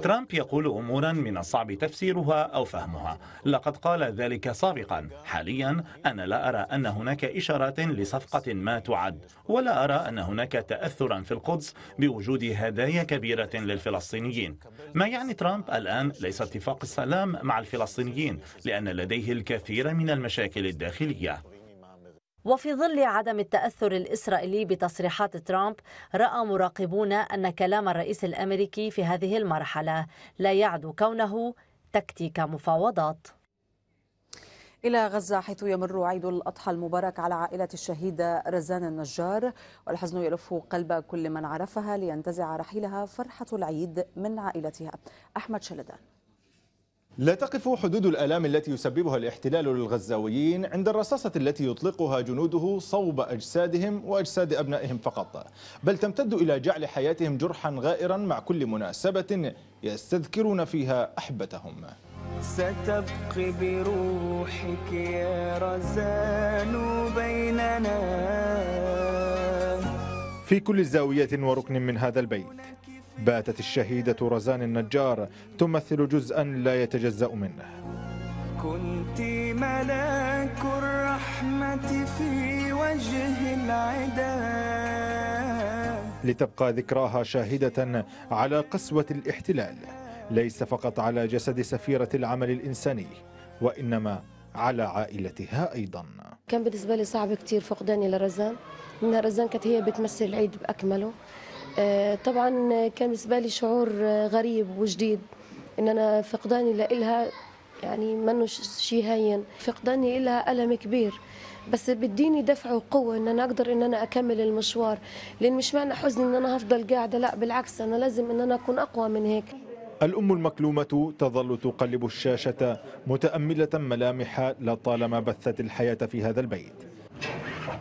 ترامب يقول أمورا من الصعب تفسيرها أو فهمها، لقد قال ذلك سابقا. حاليا أنا لا أرى أن هناك إشارات لصفقة ما تعد، ولا أرى أن هناك تأثرا في القدس بوجود هدايا كبيرة للفلسطينيين. ما يعني ترامب الآن ليس اتفاق السلام مع الفلسطينيين، لأن لديه الكثير من المشاكل الداخلية. وفي ظل عدم التأثر الإسرائيلي بتصريحات ترامب، رأى مراقبون أن كلام الرئيس الأمريكي في هذه المرحلة لا يعدو كونه تكتيك مفاوضات. إلى غزة، حيث يمر عيد الأضحى المبارك على عائلة الشهيدة رزان النجار، والحزن يلف قلب كل من عرفها لينتزع رحيلها فرحة العيد من عائلتها. أحمد شلدان. لا تقف حدود الآلام التي يسببها الاحتلال للغزاويين عند الرصاصة التي يطلقها جنوده صوب أجسادهم وأجساد أبنائهم فقط، بل تمتد إلى جعل حياتهم جرحا غائرا مع كل مناسبة يستذكرون فيها أحبتهم. ستبقي بروحك يا رزان بيننا. في كل زاوية وركن من هذا البيت باتت الشهيدة رزان النجار تمثل جزءا لا يتجزأ منه. كنت ملاك الرحمة في وجه العدا. لتبقى ذكراها شاهدة على قسوة الاحتلال، ليس فقط على جسد سفيرة العمل الإنساني، وإنما على عائلتها أيضا. كان بالنسبة لي صعب كتير فقداني لرزان، لأن رزان كانت هي بتمثل العيد بأكمله. طبعا كان بالنسبه لي شعور غريب وجديد، ان انا فقداني لإلها يعني منه شيء هين، فقداني إلها ألم كبير، بس بديني دفع وقوه ان انا اقدر ان انا اكمل المشوار، لان مش معنى حزني ان انا هفضل قاعده، لا بالعكس انا لازم ان انا اكون اقوى من هيك. الأم المكلومة تظل تقلب الشاشة متأملة ملامح لطالما بثت الحياة في هذا البيت.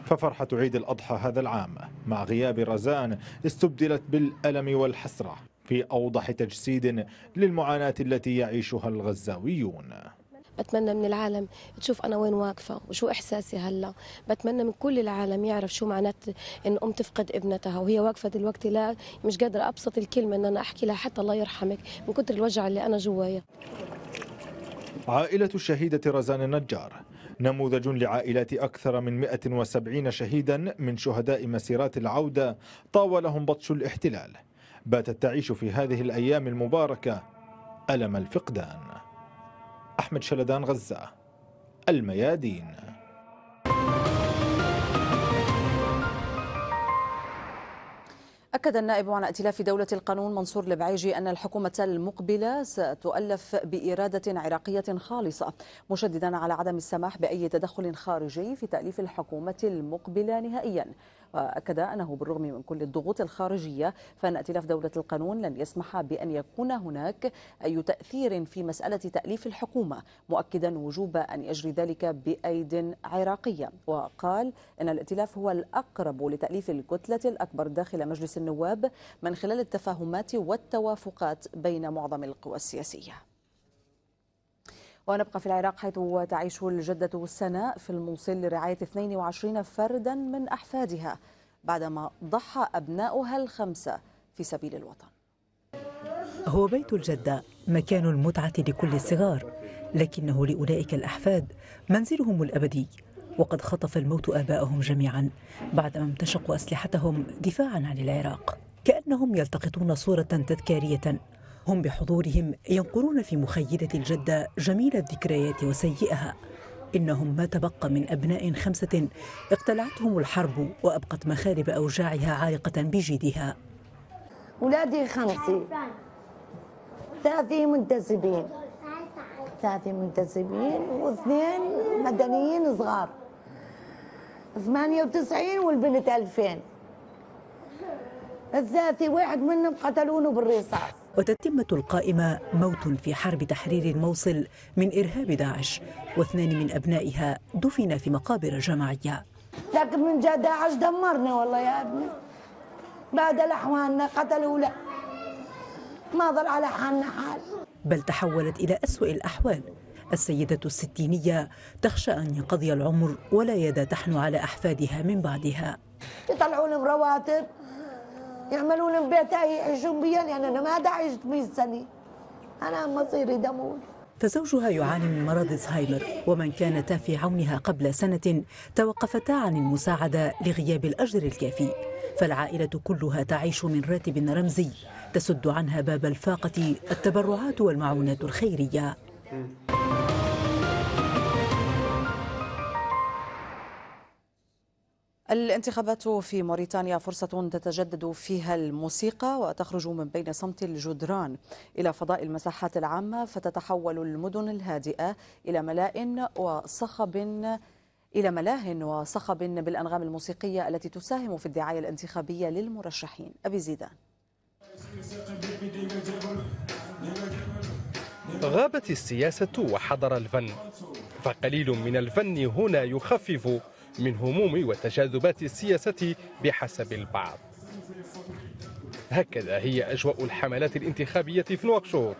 ففرحة عيد الأضحى هذا العام مع غياب رزان استبدلت بالألم والحسرة في أوضح تجسيد للمعاناة التي يعيشها الغزاويون. بتمنى من العالم تشوف أنا وين واقفة وشو إحساسي هلا، بتمنى من كل العالم يعرف شو معنات إن أم تفقد ابنتها وهي واقفة دلوقتي، لا مش قادرة أبسط الكلمة إن أنا أحكي لها حتى الله يرحمك من كتر الوجع اللي أنا جوايا. عائلة الشهيدة رزان النجار نموذج لعائلات أكثر من 170 شهيدا من شهداء مسيرات العودة طاولهم بطش الاحتلال، باتت تعيش في هذه الأيام المباركة ألم الفقدان. أحمد شلدان، غزة، الميادين. أكد النائب عن ائتلاف دولة القانون منصور البعيجي أن الحكومة المقبلة ستؤلف بإرادة عراقية خالصة، مشددا على عدم السماح بأي تدخل خارجي في تأليف الحكومة المقبلة نهائيا. وأكد أنه بالرغم من كل الضغوط الخارجية فإن ائتلاف دولة القانون لن يسمح بأن يكون هناك أي تأثير في مسألة تأليف الحكومة، مؤكدا وجوب أن يجري ذلك بأيد عراقية. وقال أن الائتلاف هو الأقرب لتأليف الكتلة الأكبر داخل مجلس النواب من خلال التفاهمات والتوافقات بين معظم القوى السياسية. ونبقى في العراق، حيث تعيش الجدة سناء في الموصل لرعاية 22 فردا من أحفادها بعدما ضحى أبناؤها ال5 في سبيل الوطن. هو بيت الجدة مكان المتعة لكل الصغار، لكنه لأولئك الأحفاد منزلهم الأبدي، وقد خطف الموت آبائهم جميعا بعدما امتشقوا أسلحتهم دفاعا عن العراق. كأنهم يلتقطون صورة تذكارية، هم بحضورهم ينقرون في مخيلة الجدة جميل الذكريات وسيئها. إنهم ما تبقى من أبناء 5 اقتلعتهم الحرب وأبقت مخالب أوجاعها عالقة بجيدها. أولادي 5، 3 منتسبين، ثلاثة منتسبين واثنين مدنيين صغار، 98 والبنت 2000، الثلاثة واحد منهم قتلونه بالرصاص. وتتمة القائمة موت في حرب تحرير الموصل من إرهاب داعش، واثنان من أبنائها دفنا في مقابر جماعية. لكن من جاء داعش دمرنا والله يا ابني، بعد الأحوالنا قتلوا لا ما ظل على حالنا حال. بل تحولت إلى أسوأ الأحوال. السيدة الستينية تخشى أن ينقضي العمر ولا يد تحن على أحفادها من بعدها. يطلعوا لهم رواتب، يعملوا لهم بيت يعيشون بيا، لأن أنا ما عشت 100 سنة، أنا مصيري دمون. فزوجها يعاني من مرض الزهايمر، ومن كانتا في عونها قبل سنة توقفتا عن المساعدة لغياب الأجر الكافي، فالعائلة كلها تعيش من راتب رمزي تسد عنها باب الفاقة التبرعات والمعونات الخيرية. الانتخابات في موريتانيا فرصة تتجدد فيها الموسيقى وتخرج من بين صمت الجدران إلى فضاء المساحات العامة، فتتحول المدن الهادئة إلى ملاه وصخب بالأنغام الموسيقية التي تساهم في الدعاية الانتخابية للمرشحين. أبي زيدان. غابت السياسة وحضر الفن، فقليل من الفن هنا يخفف من هموم وتجاذبات السياسة بحسب البعض. هكذا هي أجواء الحملات الانتخابية في نواكشوط،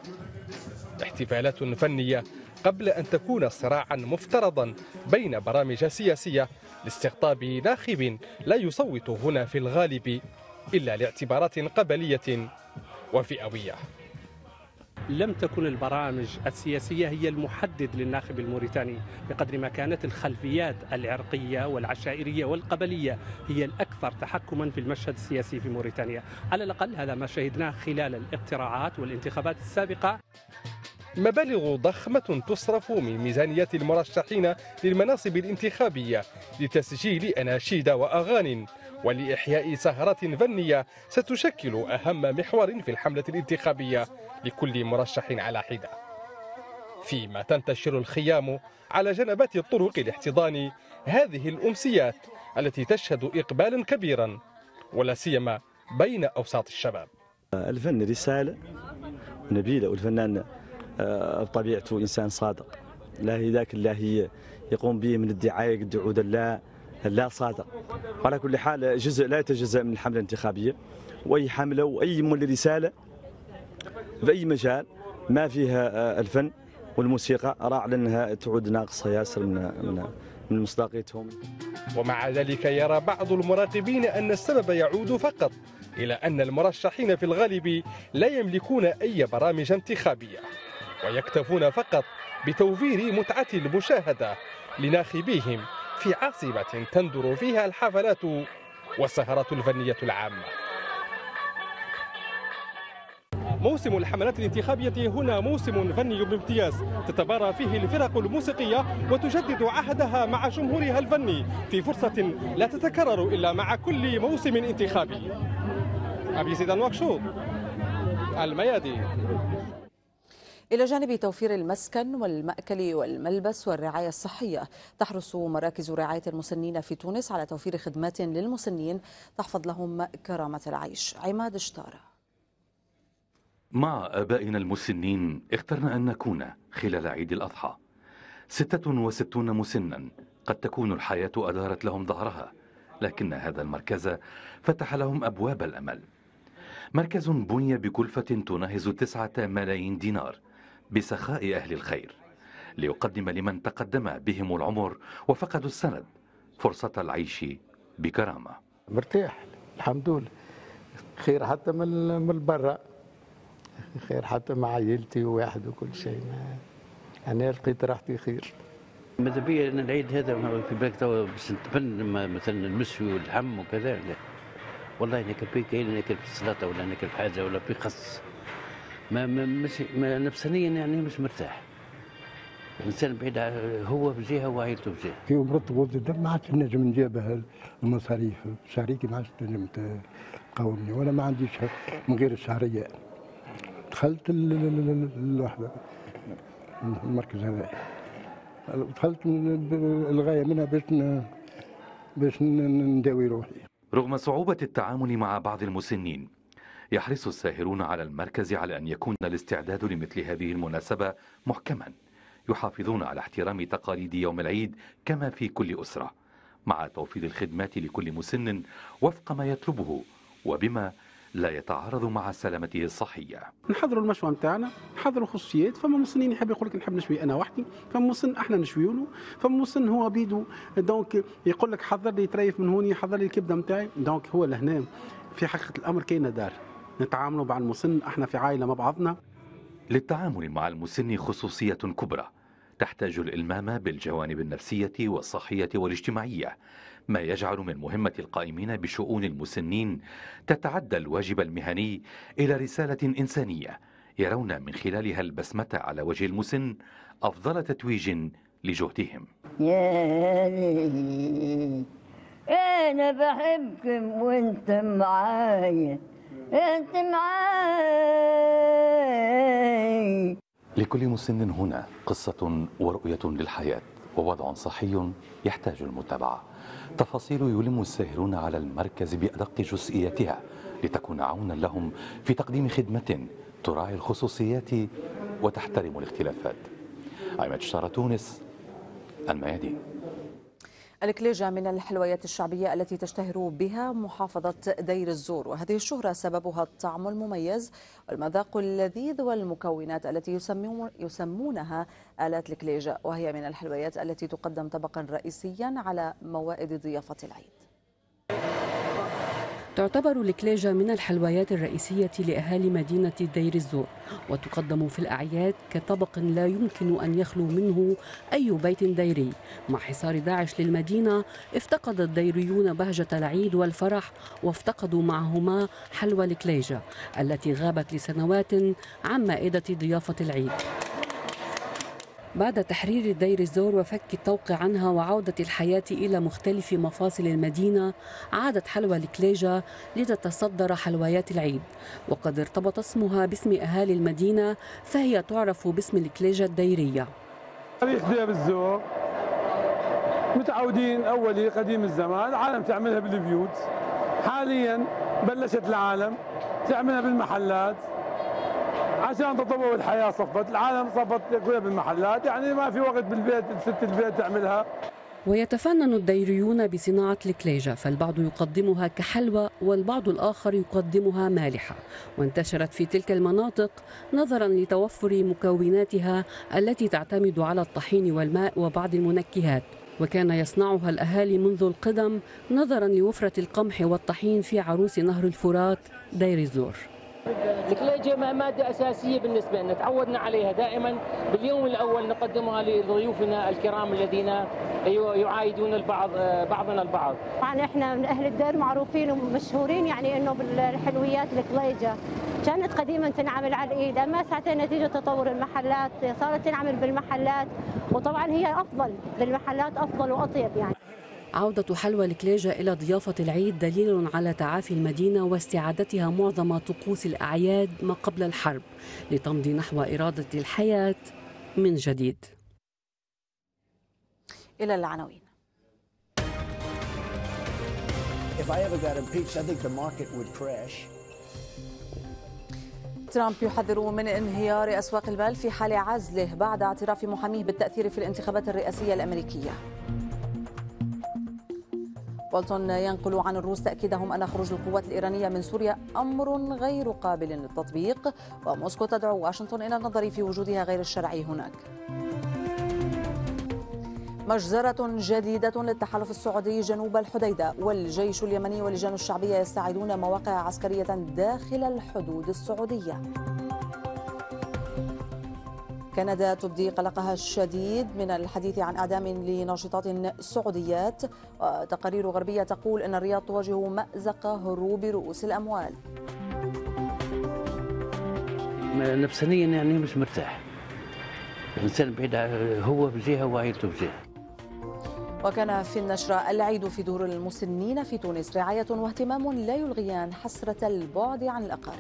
احتفالات فنية قبل أن تكون صراعا مفترضا بين برامج سياسية لاستقطاب ناخب لا يصوت هنا في الغالب إلا لاعتبارات قبلية وفئوية. لم تكن البرامج السياسية هي المحدد للناخب الموريتاني بقدر ما كانت الخلفيات العرقية والعشائرية والقبلية هي الأكثر تحكما في المشهد السياسي في موريتانيا، على الأقل هذا ما شهدناه خلال الاقتراعات والانتخابات السابقة. مبالغ ضخمة تصرف من ميزانيات المرشحين للمناصب الانتخابية لتسجيل أناشيد وأغاني ولإحياء سهرات فنية ستشكل أهم محور في الحملة الانتخابية لكل مرشح على حدة، فيما تنتشر الخيام على جنبات الطرق لاحتضان هذه الأمسيات التي تشهد إقبالا كبيرا ولا سيما بين أوساط الشباب. الفن رسالة نبيلة، والفنان بطبيعته إنسان صادق، لا هي ذاك اللي يقوم به من الدعاية قد عود لا صادق. وعلى كل حال جزء لا يتجزأ من الحملة الانتخابية، وأي حملة وأي مول رسالة بأي مجال ما فيها الفن والموسيقى راع لأنها تعود ناقصة ياسر من مصداقيتهم. ومع ذلك يرى بعض المراقبين أن السبب يعود فقط إلى أن المرشحين في الغالب لا يملكون أي برامج انتخابية ويكتفون فقط بتوفير متعة المشاهدة لناخبيهم في عاصمة تندر فيها الحفلات والسهرات الفنية العامة. موسم الحملات الانتخابية هنا موسم فني بامتياز، تتبارى فيه الفرق الموسيقية وتجدد عهدها مع جمهورها الفني في فرصة لا تتكرر إلا مع كل موسم انتخابي. أبي زيدان، نواكشوط، الميادين. إلى جانب توفير المسكن والمأكل والملبس والرعاية الصحية، تحرص مراكز رعاية المسنين في تونس على توفير خدمات للمسنين تحفظ لهم كرامة العيش. عماد شطارة. مع آبائنا المسنين اخترنا أن نكون خلال عيد الأضحى 66 مسنا، قد تكون الحياة أدارت لهم ظهرها، لكن هذا المركز فتح لهم أبواب الأمل. مركز بني بكلفة تناهز 9 ملايين دينار بسخاء أهل الخير، ليقدم لمن تقدم بهم العمر وفقدوا السند فرصة العيش بكرامة. مرتاح الحمد لله، خير حتى من برا، خير حتى مع عائلتي وواحد وكل شيء، أنا لقيت راحتي خير. ماذا بيا أن العيد هذا في بالك توا باش نتبن مثلا المشوي واللحم وكذا، والله ناكل بيه كاين ناكل في السلطة ولا ناكل في حاجة ولا في خص. ما نفسانيا يعني مش مرتاح. الانسان بعيد هو بجهه وعائلته بجهه. كي مرضت والدي ما عادش نجم نجيبها المصاريف، شهريتي ما عادش تنجم تقاومني، وانا ما عنديش من غير الشهريه. دخلت الوحده المركز هذا. دخلت الغايه منها باش نداوي روحي. رغم صعوبة التعامل مع بعض المسنين، يحرص الساهرون على المركز على أن يكون الاستعداد لمثل هذه المناسبة محكما، يحافظون على احترام تقاليد يوم العيد كما في كل أسرة، مع توفير الخدمات لكل مسن وفق ما يطلبه وبما لا يتعارض مع سلامته الصحية. نحضروا المشوى نتاعنا، نحضروا خصوصيات، فما مسنين يحب يقول لك نحب نشوي أنا وحدي، فما مسن احنا نشويو له، فما مسن هو بيدو دونك يقول لك حضر لي تريف من هوني، حضر لي الكبدة نتاعي، دونك هو لهنا في حقيقة الأمر كاينة دار، نتعاملوا مع المسن، احنا في عائلة مع بعضنا. للتعامل مع المسن خصوصية كبرى، تحتاج الإلمام بالجوانب النفسية والصحية والاجتماعية، ما يجعل من مهمة القائمين بشؤون المسنين تتعدى الواجب المهني إلى رسالة إنسانية يرون من خلالها البسمة على وجه المسن أفضل تتويج لجهدهم. يا لي أنا بحبكم وأنت معايا، أنت معايا. لكل مسن هنا قصة ورؤية للحياة ووضع صحي يحتاج المتابعة، تفاصيل يلم الساهرون على المركز بأدق جزئياتها لتكون عونا لهم في تقديم خدمة تراعي الخصوصيات وتحترم الاختلافات. عماد شارة، تونس، الميادين. الكليجة من الحلويات الشعبية التي تشتهر بها محافظة دير الزور، وهذه الشهرة سببها الطعم المميز والمذاق اللذيذ والمكونات التي يسمونها آلات الكليجة، وهي من الحلويات التي تقدم طبقا رئيسيا على موائد ضيافة العيد. تعتبر الكليجة من الحلويات الرئيسية لأهالي مدينة دير الزور، وتقدم في الأعياد كطبق لا يمكن أن يخلو منه أي بيت ديري. مع حصار داعش للمدينة افتقد الديريون بهجة العيد والفرح، وافتقدوا معهما حلوى الكليجة التي غابت لسنوات عن مائدة ضيافة العيد. بعد تحرير دير الزور وفك الطوق عنها وعودة الحياة إلى مختلف مفاصل المدينة، عادت حلوى الكليجة لتتصدر حلويات العيد، وقد ارتبط اسمها باسم أهالي المدينة، فهي تعرف باسم الكليجة الديرية. تاريخ دير الزور متعودين أولي قديم الزمان العالم تعملها بالبيوت، حاليا بلشت العالم تعملها بالمحلات عشان تطور الحياة، صفت العالم صفت كلها بالمحلات، يعني ما في وقت بالبيت ست البيت تعملها. ويتفنن الديريون بصناعة الكليجة، فالبعض يقدمها كحلوى والبعض الآخر يقدمها مالحة، وانتشرت في تلك المناطق نظرا لتوفر مكوناتها التي تعتمد على الطحين والماء وبعض المنكهات، وكان يصنعها الأهالي منذ القدم نظرا لوفرة القمح والطحين في عروس نهر الفرات دير الزور. الكليجة مادة أساسية بالنسبة لنا، تعودنا عليها دائما، باليوم الأول نقدمها لضيوفنا الكرام الذين يعايدون البعض بعضنا البعض. طبعا احنا من أهل الدير معروفين ومشهورين يعني انه بالحلويات. الكليجة كانت قديما تنعمل على الإيد، أما ساعتين نتيجة تطور المحلات صارت تنعمل بالمحلات، وطبعا هي أفضل بالمحلات، أفضل وأطيب يعني. عودة حلوى الكليجة إلى ضيافة العيد دليل على تعافي المدينة واستعادتها معظم طقوس الأعياد ما قبل الحرب، لتمضي نحو إرادة الحياة من جديد. إلى العناوين. ترامب يحذر من انهيار أسواق المال في حال عزله بعد اعتراف محاميه بالتأثير في الانتخابات الرئاسية الأمريكية. بولتون ينقل عن الروس تأكيدهم أن خروج القوات الإيرانية من سوريا أمر غير قابل للتطبيق، وموسكو تدعو واشنطن إلى النظر في وجودها غير الشرعي هناك. مجزرة جديدة للتحالف السعودي جنوب الحديدة، والجيش اليمني واللجان الشعبية يستعيدون مواقع عسكرية داخل الحدود السعودية. كندا تبدي قلقها الشديد من الحديث عن إعدام لناشطات سعوديات، وتقارير غربية تقول أن الرياض تواجه مأزق هروب رؤوس الأموال. نفسانيا يعني مش مرتاح، الإنسان بعيد هو بجهة وعائلته بجهة. وكان في النشرة: العيد في دور المسنين في تونس، رعاية واهتمام لا يلغيان حسرة البعد عن الأقارب.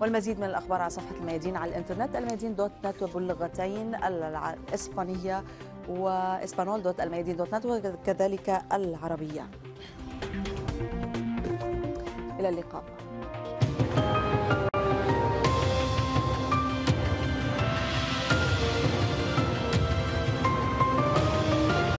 والمزيد من الأخبار على صفحة الميادين على الإنترنت الميادين.net وباللغتين الإسبانية وإسبانول.الميادين.net وكذلك العربية. إلى اللقاء.